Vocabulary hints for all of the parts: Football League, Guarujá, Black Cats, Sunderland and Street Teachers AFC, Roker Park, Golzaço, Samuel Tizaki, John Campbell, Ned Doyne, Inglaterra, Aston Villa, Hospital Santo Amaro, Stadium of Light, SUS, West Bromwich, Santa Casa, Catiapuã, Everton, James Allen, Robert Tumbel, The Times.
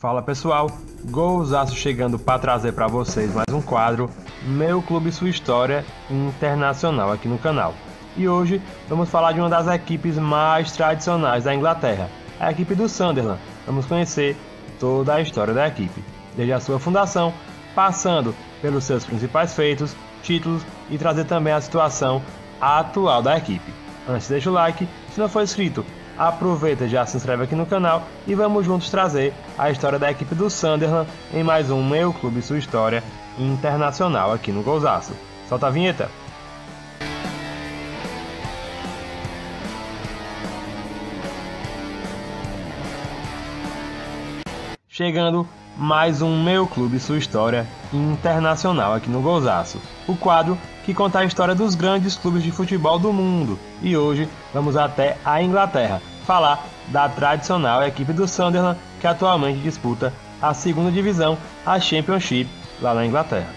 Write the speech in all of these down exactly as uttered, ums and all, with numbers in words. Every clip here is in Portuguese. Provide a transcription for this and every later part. Fala pessoal, Golzaço chegando para trazer para vocês mais um quadro Meu Clube e Sua História Internacional aqui no canal. E hoje vamos falar de uma das equipes mais tradicionais da Inglaterra, a equipe do Sunderland. Vamos conhecer toda a história da equipe, desde a sua fundação, passando pelos seus principais feitos, títulos e trazer também a situação atual da equipe. Antes deixa o like, se não for inscrito, aproveita, já se inscreve aqui no canal e vamos juntos trazer a história da equipe do Sunderland em mais um Meu Clube e Sua História Internacional aqui no Golzaço. Solta a vinheta! Chegando mais um Meu Clube e Sua História Internacional aqui no Golzaço, o quadro que conta a história dos grandes clubes de futebol do mundo. E hoje vamos até a Inglaterra, falar da tradicional equipe do Sunderland, que atualmente disputa a segunda divisão, a Championship, lá na Inglaterra.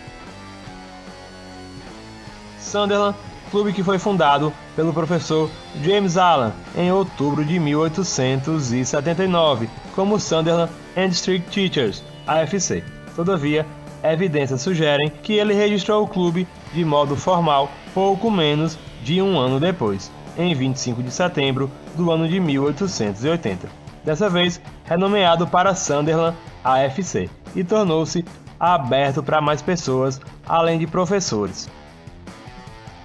Sunderland, clube que foi fundado pelo professor James Allen em outubro de mil oitocentos e setenta e nove, como Sunderland and Street Teachers A F C. Todavia, evidências sugerem que ele registrou o clube de modo formal pouco menos de um ano depois, em vinte e cinco de setembro do ano de mil oitocentos e oitenta. Dessa vez, renomeado para Sunderland A F C, e tornou-se aberto para mais pessoas, além de professores.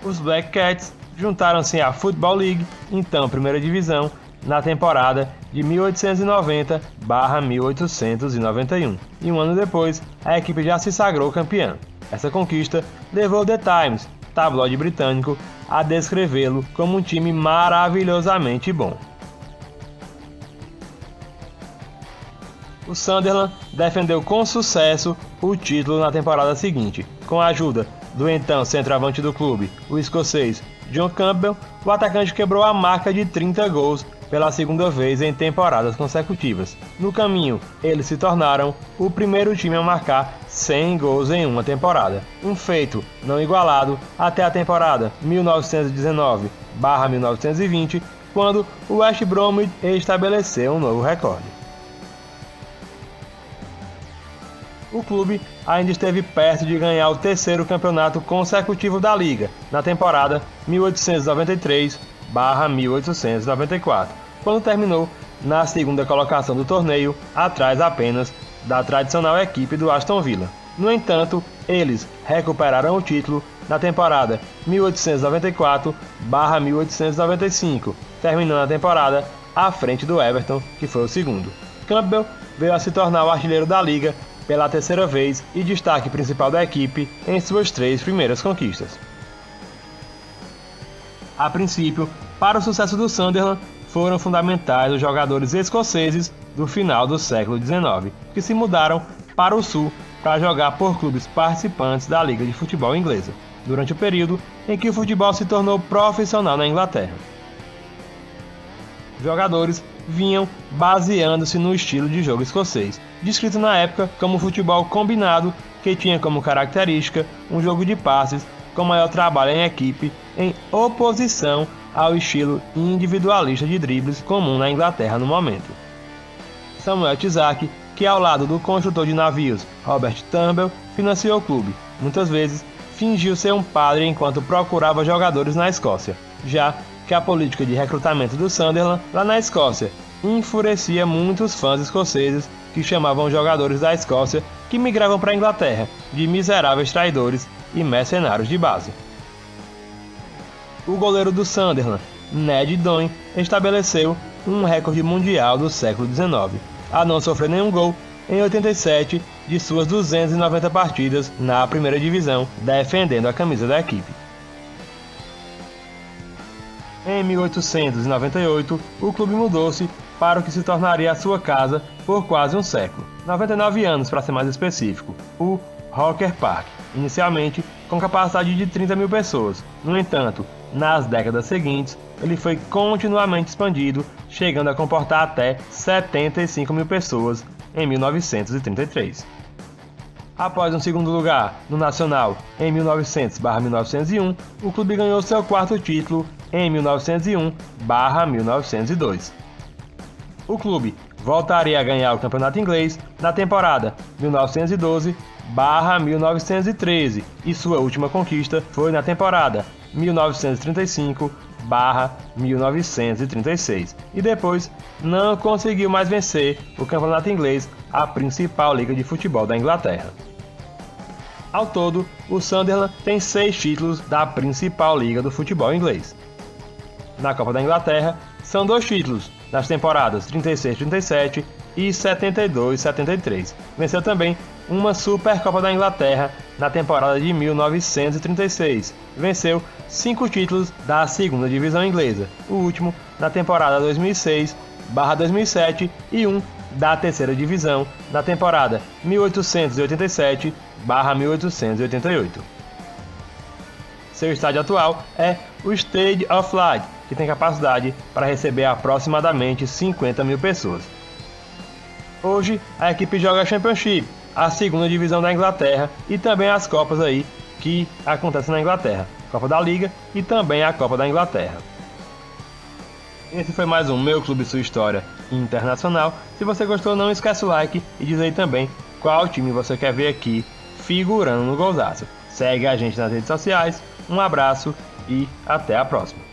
Os Black Cats juntaram-se à Football League, então primeira divisão, na temporada de mil oitocentos e noventa barra mil oitocentos e noventa e um, e um ano depois a equipe já se sagrou campeã. Essa conquista levou The Times, tabloide britânico, a descrevê-lo como um time maravilhosamente bom. O Sunderland defendeu com sucesso o título na temporada seguinte, com a ajuda do então centroavante do clube, o escocês John Campbell. O atacante quebrou a marca de trinta gols pela segunda vez em temporadas consecutivas. No caminho, eles se tornaram o primeiro time a marcar cem gols em uma temporada, um feito não igualado até a temporada mil novecentos e dezenove barra mil novecentos e vinte, quando o West Bromwich estabeleceu um novo recorde. O clube ainda esteve perto de ganhar o terceiro campeonato consecutivo da liga, na temporada mil oitocentos e noventa e três barra mil oitocentos e noventa e quatro, quando terminou na segunda colocação do torneio, atrás apenas da tradicional equipe do Aston Villa. No entanto, eles recuperaram o título na temporada mil oitocentos e noventa e quatro barra mil oitocentos e noventa e cinco, terminando a temporada à frente do Everton, que foi o segundo. Campbell veio a se tornar o artilheiro da liga pela terceira vez e destaque principal da equipe em suas três primeiras conquistas. A princípio, para o sucesso do Sunderland, foram fundamentais os jogadores escoceses do final do século dezenove, que se mudaram para o sul para jogar por clubes participantes da Liga de Futebol Inglesa, durante o período em que o futebol se tornou profissional na Inglaterra. Os jogadores vinham baseando-se no estilo de jogo escocês, descrito na época como futebol combinado, que tinha como característica um jogo de passes com maior trabalho em equipe, em oposição ao estilo individualista de dribles comum na Inglaterra no momento. Samuel Tizaki, que ao lado do construtor de navios Robert Tumbel, financiou o clube, muitas vezes fingiu ser um padre enquanto procurava jogadores na Escócia, já que a política de recrutamento do Sunderland lá na Escócia enfurecia muitos fãs escoceses, que chamavam jogadores da Escócia que migravam para a Inglaterra de miseráveis traidores e mercenários de base. O goleiro do Sunderland, Ned Doyne, estabeleceu um recorde mundial do século dezenove, a não sofrer nenhum gol em oitenta e sete de suas duzentas e noventa partidas na primeira divisão, defendendo a camisa da equipe. Em mil oitocentos e noventa e oito, o clube mudou-se para o que se tornaria a sua casa por quase um século, noventa e nove anos para ser mais específico, o Roker Park, inicialmente com capacidade de trinta mil pessoas. No entanto, nas décadas seguintes, ele foi continuamente expandido, chegando a comportar até setenta e cinco mil pessoas em mil novecentos e trinta e três. Após um segundo lugar no Nacional em mil e novecentos barra mil novecentos e um, o clube ganhou seu quarto título em mil novecentos e um barra mil novecentos e dois. O clube voltaria a ganhar o campeonato inglês na temporada mil novecentos e doze barra mil novecentos e treze e sua última conquista foi na temporada mil novecentos e trinta e cinco barra mil novecentos e trinta e seis e depois não conseguiu mais vencer o campeonato inglês, a principal liga de futebol da Inglaterra. Ao todo, o Sunderland tem seis títulos da principal liga do futebol inglês. Na Copa da Inglaterra, são dois títulos nas temporadas trinta e seis trinta e sete e setenta e dois setenta e três. Venceu também uma Supercopa da Inglaterra na temporada de mil novecentos e trinta e seis. Venceu cinco títulos da segunda divisão inglesa, o último na temporada dois mil e seis barra dois mil e sete e um da terceira divisão na temporada mil oitocentos e oitenta e sete barra mil oitocentos e oitenta e oito. Seu estádio atual é o Stadium of Light, que tem capacidade para receber aproximadamente cinquenta mil pessoas. Hoje, a equipe joga a Championship, a segunda divisão da Inglaterra, e também as Copas aí que acontecem na Inglaterra, Copa da Liga e também a Copa da Inglaterra. Esse foi mais um Meu Clube Sua História Internacional. Se você gostou, não esquece o like e diz aí também qual time você quer ver aqui figurando no Golzaço. Segue a gente nas redes sociais, um abraço e até a próxima.